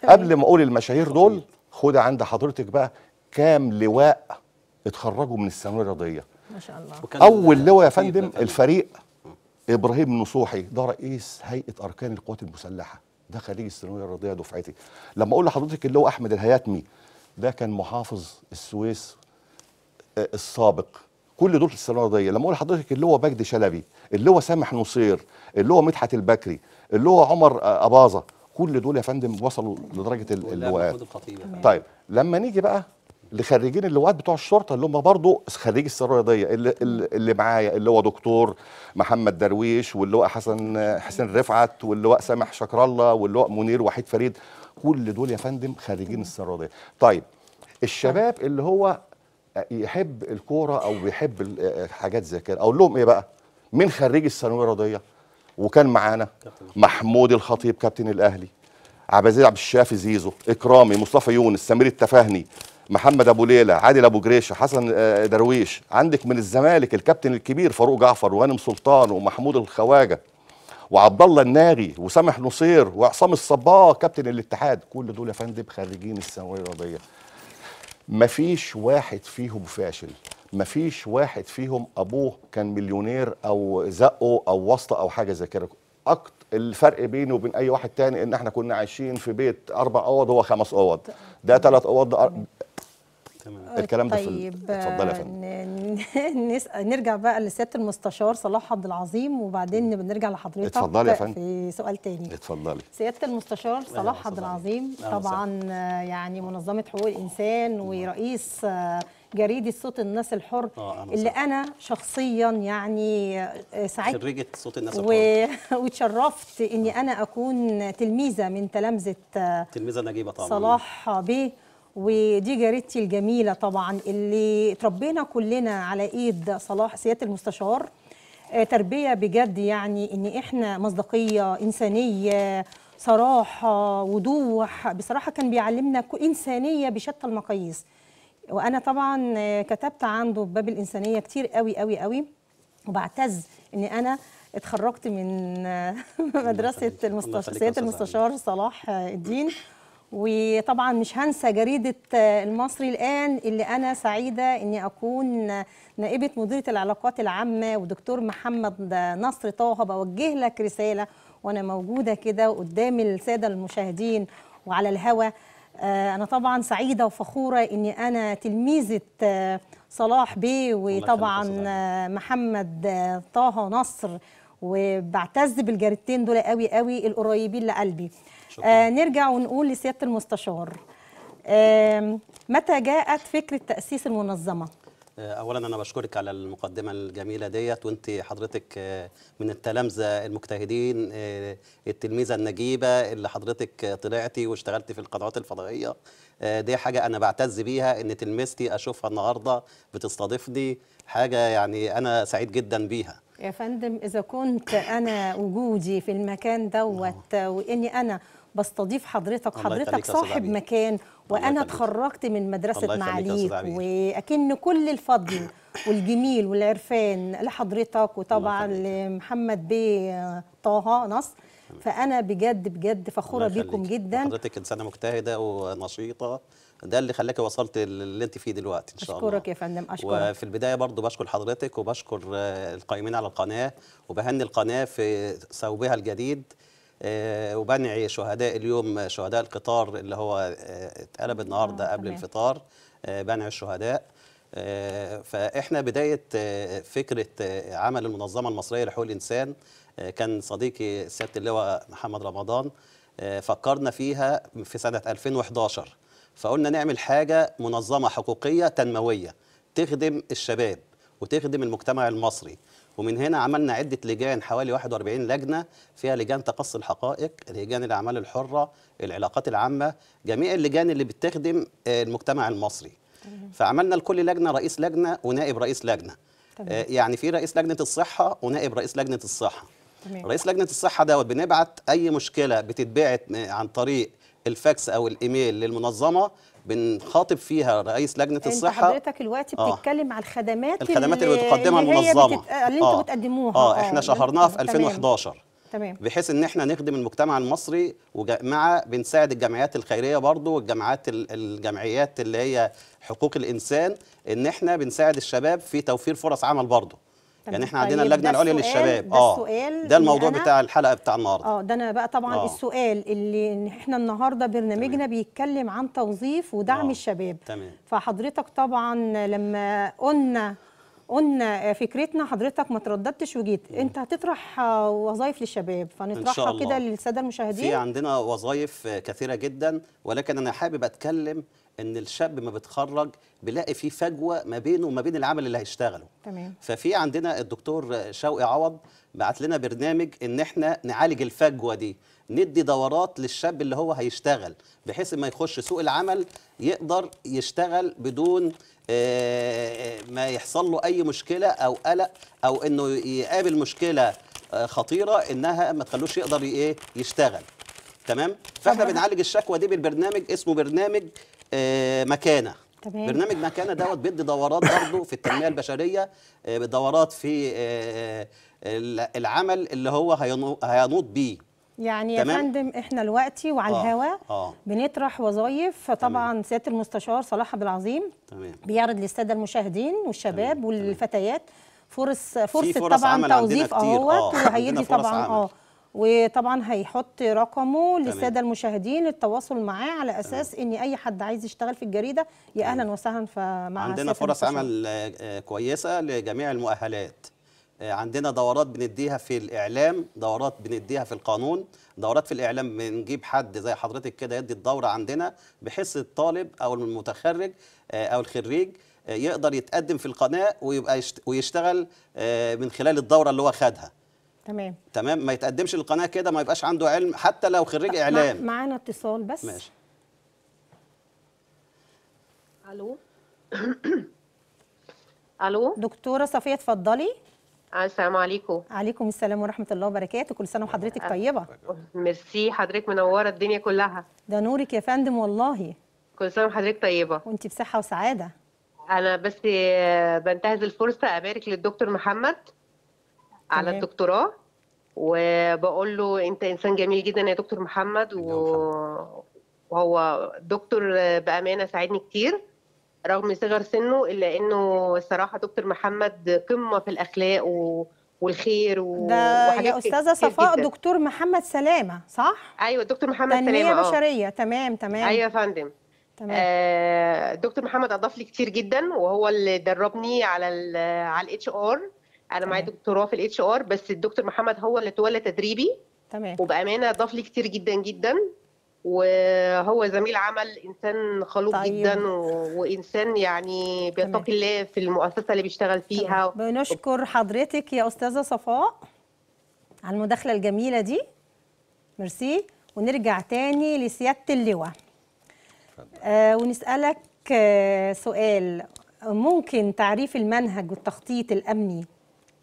قبل ما اقول المشاهير دول، خد عند حضرتك بقى كام لواء اتخرجوا من الثانويه الرياضيه. ما شاء الله. اول لواء يا فندم الفريق ابراهيم النصوحي، ده رئيس هيئه اركان القوات المسلحه، ده خريج الثانويه الرياضيه دفعتي. لما اقول لحضرتك اللواء احمد الهياتمي، ده كان محافظ السويس السابق، كل دول الثانويه الرياضيه. لما اقول لحضرتك اللواء باجد شلبي، اللواء سامح نصير، اللواء مدحت البكري، اللواء عمر اباظه، كل دول يا فندم وصلوا لدرجه اللواءات. طيب لما نيجي بقى لخريجين اللواءات بتوع الشرطه اللي هم برضه خريج الثانويه الرياضيه اللي معايا، اللي هو دكتور محمد درويش، واللواء حسن رفعت، واللواء سامح شكر الله، واللواء منير وحيد فريد، كل دول يا فندم خريجين الثانويه الرياضيه. طيب الشباب اللي هو يحب الكوره او بيحب حاجات زي كده، اقول لهم ايه بقى؟ مين خريج الثانويه الرياضيه؟ وكان معانا محمود الخطيب كابتن الاهلي، عبازيل عبد الشافي زيزو، اكرامي مصطفى يونس، سمير التفاهني، محمد ابو ليلى، عادل ابو جريشه، حسن درويش. عندك من الزمالك الكابتن الكبير فاروق جعفر وغانم سلطان ومحمود الخواجه، وعبد الله الناغي وسامح نصير وعصام الصباه كابتن الاتحاد، كل دول يا فندم خريجين الثانويه الرياضيه. مفيش واحد فيهم فاشل، مفيش واحد فيهم ابوه كان مليونير او زقه او واسطه او حاجه زي كده. الفرق بينه وبين اي واحد تاني ان احنا كنا عايشين في بيت 4 اوض هو 5 اوض، ده 3 اوض، ده الكلام ده. طيب اتفضل يا فندم. نرجع بقى لسياده المستشار صلاح عبد العظيم وبعدين بنرجع لحضرتك. اتفضلي يا فندم في سؤال تاني. اتفضلي. سياده المستشار صلاح عبد العظيم طبعا يعني منظمه حقوق الانسان ورئيس جريده صوت الناس الحر اللي انا شخصيا يعني سعيد خريجه صوت الناس الحر واتشرفت اني انا اكون تلميذه من تلميذه نجيبه طبعا صلاح بيه، ودي جارتي الجميله طبعا اللي اتربينا كلنا على ايد صلاح سياده المستشار. تربيه بجد يعني ان احنا مصداقيه، انسانيه، صراحه، وضوح، بصراحه كان بيعلمنا انسانيه بشتى المقاييس. وانا طبعا كتبت عنده بباب الانسانيه كتير قوي قوي قوي، وبعتز ان انا اتخرجت من مدرسه سياده المستشار صلاح الدين. وطبعا مش هنسى جريده المصري الان اللي انا سعيده اني اكون نائبه مديره العلاقات العامه، ودكتور محمد نصر طه بوجه لك رساله وانا موجوده كده قدام الساده المشاهدين وعلى الهوا. انا طبعا سعيده وفخوره اني انا تلميذه صلاح بيه وطبعا محمد طه نصر، وبعتز بالجارتين دول قوي قوي القريبين لقلبي. نرجع ونقول لسياده المستشار، متى جاءت فكره تاسيس المنظمه؟ اولا انا بشكرك على المقدمه الجميله ديت، وانت حضرتك من التلامذه المجتهدين التلميذه النجيبه اللي حضرتك طلعتي واشتغلتي في القنوات الفضائيه. دي حاجه انا بعتز بيها ان تلميذتي اشوفها النهارده بتستضيفني، حاجه يعني انا سعيد جدا بيها. يا فندم اذا كنت انا وجودي في المكان دوت واني انا بستضيف حضرتك صاحب مكان، وانا اتخرجت من مدرسه معاليك، واكن كل الفضل والجميل والعرفان لحضرتك وطبعا لمحمد بيه طه نصر. فانا بجد بجد فخوره بيكم جدا. حضرتك انسانه مجتهده ونشيطه، ده اللي خلاك وصلت اللي انت فيه دلوقتي ان شاء الله. اشكرك يا فندم، اشكرك. وفي البدايه برضو بشكر حضرتك وبشكر القائمين على القناه، وبهني القناه في ثوبها الجديد، وبنعي شهداء اليوم، شهداء القطار اللي هو اتقلب النهارده قبل الفطار، بنعي الشهداء. فاحنا بدايه فكره عمل المنظمه المصريه لحقوق الانسان كان صديقي سياده اللواء محمد رمضان فكرنا فيها في سنه 2011، فقلنا نعمل حاجه منظمه حقوقيه تنمويه تخدم الشباب وتخدم المجتمع المصري. ومن هنا عملنا عده لجان، حوالي 41 لجنه، فيها لجان تقصي الحقائق، لجان الاعمال الحره، العلاقات العامه، جميع اللجان اللي بتخدم المجتمع المصري. فعملنا لكل لجنه رئيس لجنه ونائب رئيس لجنه. يعني في رئيس لجنه الصحه ونائب رئيس لجنه الصحه. رئيس لجنه الصحه دوت بنبعت اي مشكله بتتبعت عن طريق الفاكس او الايميل للمنظمه، بنخاطب فيها رئيس لجنه الصحه. انت حضرتك دلوقتي بتتكلم على الخدمات اللي بتقدمها المنظمه اللي انتوا بتقدموها. احنا شهرناها في 2011 تمام، بحيث ان احنا نخدم المجتمع المصري، ومع بنساعد الجمعيات الخيريه برضو والجمعيات الجمعيات اللي هي حقوق الانسان، ان احنا بنساعد الشباب في توفير فرص عمل برضو. يعني احنا عندنا اللجنه العليا للشباب. ده الموضوع بتاع الحلقه بتاع النهارده. ده انا بقى طبعا السؤال اللي احنا النهارده برنامجنا بيتكلم عن توظيف ودعم الشباب. تمام. فحضرتك طبعا لما قلنا فكرتنا حضرتك ما ترددتش وجيت. انت هتطرح وظائف للشباب، فنطرحها كده للساده المشاهدين. في عندنا وظائف كثيره جدا، ولكن انا حابب اتكلم ان الشاب ما بيتخرج بيلاقي في فجوه ما بينه وما بين العمل اللي هيشتغله. تمام. ففي عندنا الدكتور شوقي عوض بعت لنا برنامج ان احنا نعالج الفجوه دي، ندي دورات للشاب اللي هو هيشتغل بحيث ما يخش سوق العمل يقدر يشتغل بدون ما يحصل له اي مشكله او قلق، او انه يقابل مشكله خطيره انها ما تخلوش يقدر يشتغل. تمام. فاحنا بنعالج الشكوى دي بالبرنامج، اسمه برنامج مكانه. تمام. برنامج مكانه دوت بيدي دورات برضه في التنميه البشريه، دورات في العمل اللي هو هينوط بيه. يعني يا فندم احنا دلوقتي وعلى الهواء بنطرح وظائف، فطبعا سياده المستشار صلاح عبد العظيم بيعرض للساده المشاهدين والشباب والفتيات فرص طبعا توظيف اهوت، وهيدي طبعا وطبعا هيحط رقمه للساده المشاهدين للتواصل معاه على اساس ان اي حد عايز يشتغل في الجريده يا اهلا وسهلا. فمع عندنا فرص عمل كويسه لجميع المؤهلات، عندنا دورات بنديها في الإعلام، دورات بنديها في القانون، دورات في الإعلام بنجيب حد زي حضرتك كده يدي الدورة عندنا، بحيث الطالب أو المتخرج أو الخريج يقدر يتقدم في القناة ويبقى ويشتغل من خلال الدورة اللي هو خدها. تمام. ما يتقدمش للقناة كده، ما يبقاش عنده علم حتى لو خريج إعلام. معانا اتصال بس. ماشي. ألو. ألو. دكتورة صفية اتفضلي. السلام عليكم. عليكم السلام ورحمة الله وبركاته، كل سنة وحضرتك طيبة. ميرسي، حضرتك منورة الدنيا كلها. ده نورك يا فندم والله. كل سنة وحضرتك طيبة وانت بصحة وسعادة. أنا بس بنتهز الفرصة أبارك للدكتور محمد على الدكتوراه، وبقول له أنت إنسان جميل جدا يا دكتور محمد، وهو دكتور بأمانة ساعدني كتير رغم صغر سنه، الا انه الصراحه دكتور محمد قمه في الاخلاق والخير وحاجات. يا استاذه صفاء دكتور محمد سلامه صح؟ ايوه دكتور محمد سلامه، تنميه بشريه. تمام. ايوه يا فندم. دكتور محمد اضاف لي كتير جدا، وهو اللي دربني على الHR. انا معايا دكتوراه في الHR، بس الدكتور محمد هو اللي تولى تدريبي. تمام. وبامانه اضاف لي كتير جدا جدا، وهو زميل عمل انسان خلوق جدا وانسان يعني بيتقي الله في المؤسسه اللي بيشتغل فيها. بنشكر حضرتك يا استاذه صفاء على المداخله الجميله دي، ميرسي. ونرجع تاني لسياده اللواء ونسالك سؤال، ممكن تعريف المنهج والتخطيط الامني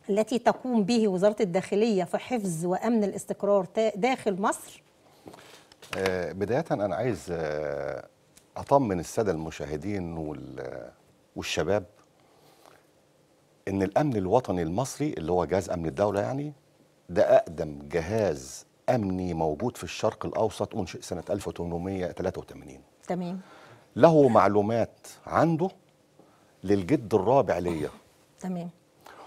التي تقوم به وزاره الداخليه في حفظ وامن الاستقرار داخل مصر؟ بداية أنا عايز أطمن السادة المشاهدين والشباب إن الأمن الوطني المصري اللي هو جهاز أمن الدولة، يعني ده أقدم جهاز أمني موجود في الشرق الأوسط، أنشئ سنة 1883. تمام. له معلومات عنده للجد الرابع ليا. تمام.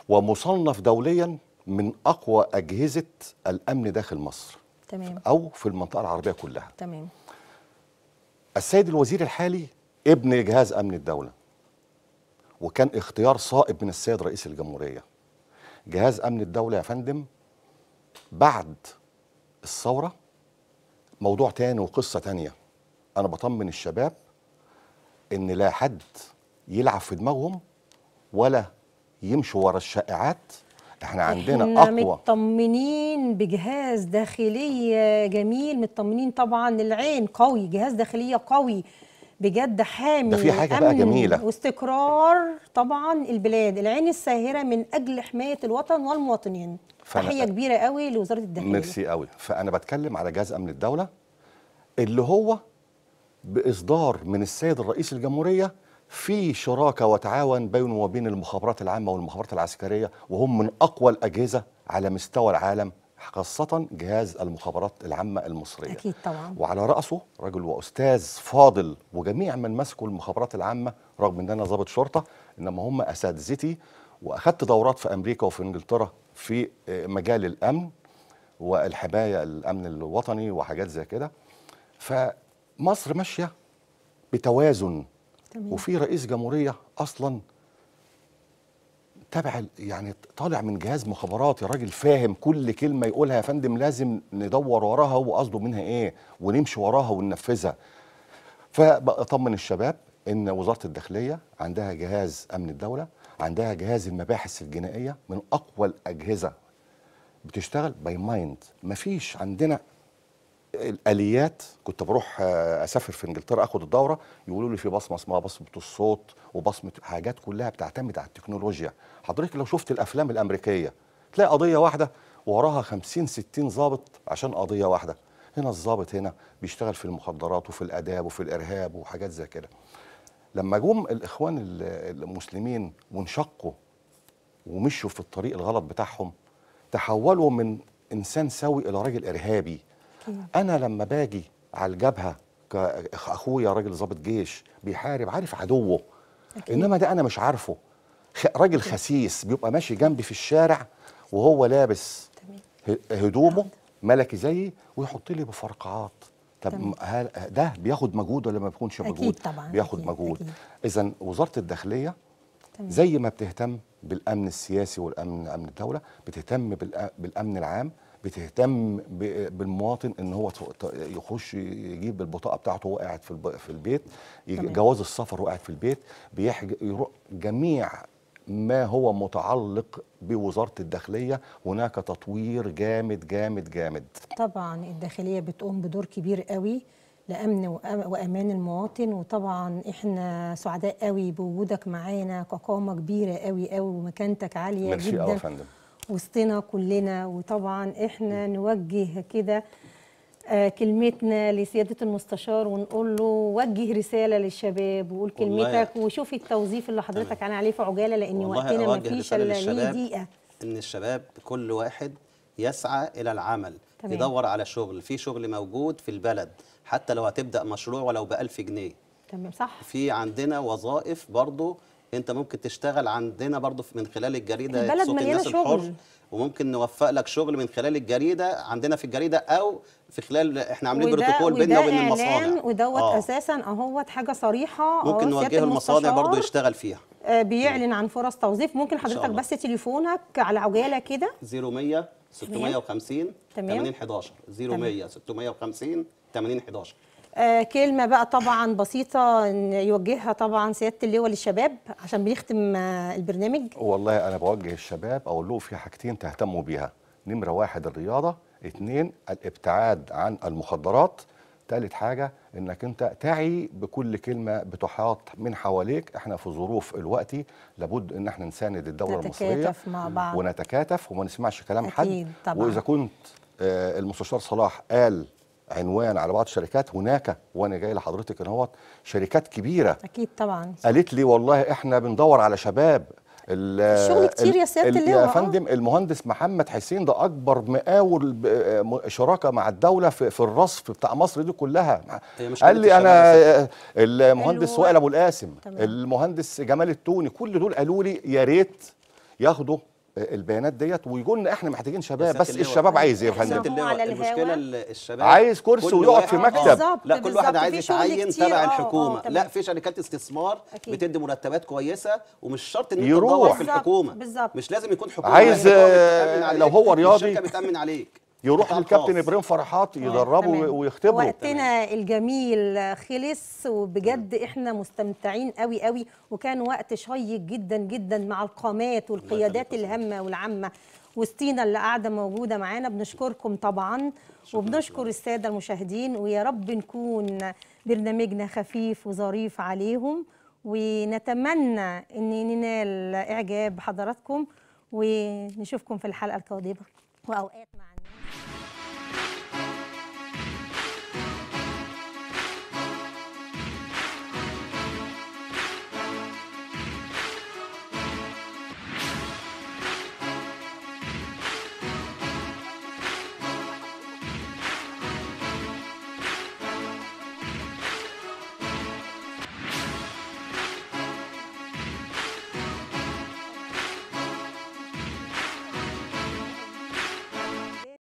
ومصنف دوليا من أقوى أجهزة الأمن داخل مصر. تمام. أو في المنطقة العربية كلها. تمام. السيد الوزير الحالي ابن جهاز أمن الدولة، وكان اختيار صائب من السيد رئيس الجمهورية. جهاز أمن الدولة يا فندم بعد الثورة موضوع تاني وقصة تانية. أنا بطمن الشباب إن لا حد يلعب في دماغهم ولا يمشوا ورا الشائعات. احنا عندنا اقوى، مطمنين بجهاز داخليه جميل، مطمنين طبعا للعين قوي، جهاز داخليه قوي بجد حامي. ده في حاجه بقى جميله، واستقرار طبعا البلاد، العين الساهره من اجل حمايه الوطن والمواطنين. تحيه كبيره قوي لوزاره الداخليه. ميرسي قوي. فانا بتكلم على جهاز امن الدوله اللي هو باصدار من السيد الرئيس الجمهوريه في شراكة وتعاون بينه وبين المخابرات العامة والمخابرات العسكرية، وهم من أقوى الأجهزة على مستوى العالم، خاصة جهاز المخابرات العامة المصرية. أكيد طبعا. وعلى رأسه رجل وأستاذ فاضل وجميع من مسكوا المخابرات العامة، رغم أن أنا ضابط شرطة إنما هم أساتذتي، وأخدت دورات في أمريكا وفي إنجلترا في مجال الأمن والحماية، الأمن الوطني وحاجات زي كده. فمصر ماشية بتوازن. تمام. وفي رئيس جمهورية أصلا تابع، يعني طالع من جهاز مخابرات، راجل فاهم كل كلمة يقولها يا فندم لازم ندور وراها وقصده منها إيه ونمشي وراها وننفذها. فبطمن الشباب إن وزارة الداخلية عندها جهاز أمن الدولة، عندها جهاز المباحث الجنائية من أقوى الأجهزة، بتشتغل باي مايند. مفيش عندنا الاليات. كنت بروح اسافر في انجلترا اخد الدوره، يقولوا لي في بصمه اسمها بصمه الصوت وبصمه، حاجات كلها بتعتمد على التكنولوجيا. حضرتك لو شفت الافلام الامريكيه تلاقي قضيه واحده وراها 50-60 ضابط عشان قضيه واحده. هنا الضابط هنا بيشتغل في المخدرات وفي الاداب وفي الارهاب وحاجات زي كده. لما جم الاخوان المسلمين وانشقوا ومشوا في الطريق الغلط بتاعهم، تحوله من إنسان سوي إلى راجل إرهابي. أنا لما باجي على الجبهة كأخويا راجل ضابط جيش بيحارب عارف عدوه، إنما ده أنا مش عارفه، راجل خسيس بيبقى ماشي جنبي في الشارع وهو لابس هدومه ملكي زيي ويحط لي بفرقعات. طب هل ده بياخد مجهود ولا ما بيكونش مجهود؟ أكيد طبعا بياخد مجهود. إذا وزارة الداخلية زي ما بتهتم بالأمن السياسي والأمن أمن الدولة، بتهتم بالأمن العام، بتهتم بالمواطن ان هو يخش يجيب البطاقه بتاعته وهو قاعد في البيت، جواز السفر وهو قاعد في البيت، جميع ما هو متعلق بوزارة الداخلية هناك تطوير جامد جامد جامد. طبعا الداخلية بتقوم بدور كبير قوي لأمن وأمان المواطن، وطبعا احنا سعداء قوي بوجودك معانا كقامة كبيرة قوي قوي ومكانتك عالية جدا. ميرسي قوي يا فندم. وسطنا كلنا، وطبعا احنا نوجه كده كلمتنا لسيادة المستشار ونقول له وجه رسالة للشباب وقول كلمتك وشوف التوظيف اللي حضرتك عليه في عجالة، لأن وقتنا ما فيش إلا دقيقة. إن الشباب كل واحد يسعى إلى العمل، يدور على شغل، في شغل موجود في البلد حتى لو هتبدأ مشروع ولو ب1000 جنيه. تمام صح. في عندنا وظائف برضو أنت ممكن تشتغل عندنا برضو من خلال الجريدة صوت الناس الحر، وممكن نوفق لك شغل من خلال الجريده عندنا في الجريده، او في خلال احنا عاملين بروتوكول بيننا وبين المصانع ودوت اساسا اهوت حاجه صريحه ممكن نوجه المصانع برضو يشتغل فيها. بيعلن عن فرص توظيف. ممكن حضرتك بس تليفونك على عجاله كده 0100 650 8011 0100 650 8011. كلمة بقى طبعا بسيطة يوجهها طبعا سيادة اللواء للشباب عشان بنختم البرنامج. والله أنا بوجه الشباب أقول له في حاجتين تهتموا بيها، نمرة 1 الرياضة، 2 الابتعاد عن المخدرات، 3 حاجة إنك أنت تعي بكل كلمة بتحاط من حواليك. إحنا في ظروف الوقت لابد إن إحنا نساند الدولة المصرية مع بعض ونتكاتف وما نسمعش كلام حد. وإذا كنت المستشار صلاح قال عنوان على بعض الشركات، هناك وانا جاي لحضرتك ان هو شركات كبيره اكيد طبعا قالت لي والله احنا بندور على شباب. الشغل كتير يا سياده اللواء. يا فندم المهندس محمد حسين ده اكبر مقاول شراكه مع الدوله في الرصف بتاع مصر دي كلها. قال لي انا المهندس وائل ابو القاسم، المهندس جمال التوني، كل دول قالوا لي يا ريت ياخدوا البيانات ديت ويقول لنا احنا محتاجين شباب. بس الشباب عايز ايه يا فندم؟ المشكله الشباب عايز كرسي ويقعد في مكتب. لا كل واحد عايز يتعين تبع الحكومه. لا في شركات استثمار بتدي مرتبات كويسه ومش شرط ان انت تدور في الحكومه. مش لازم يكون حكومه. عايز لو هو رياضي الشركه بتامن عليك يروح للكابتن إبراهيم فرحات يدربه ويختبره. وقتنا الجميل خلص وبجد احنا مستمتعين قوي قوي، وكان وقت شيق جدا جدا مع القامات والقيادات الهامه والعامه وسطينا اللي قاعده موجوده معانا. بنشكركم طبعا وبنشكر الساده المشاهدين، ويا رب نكون برنامجنا خفيف وظريف عليهم، ونتمنى ان ننال اعجاب حضراتكم ونشوفكم في الحلقه القادمه. واوقات مع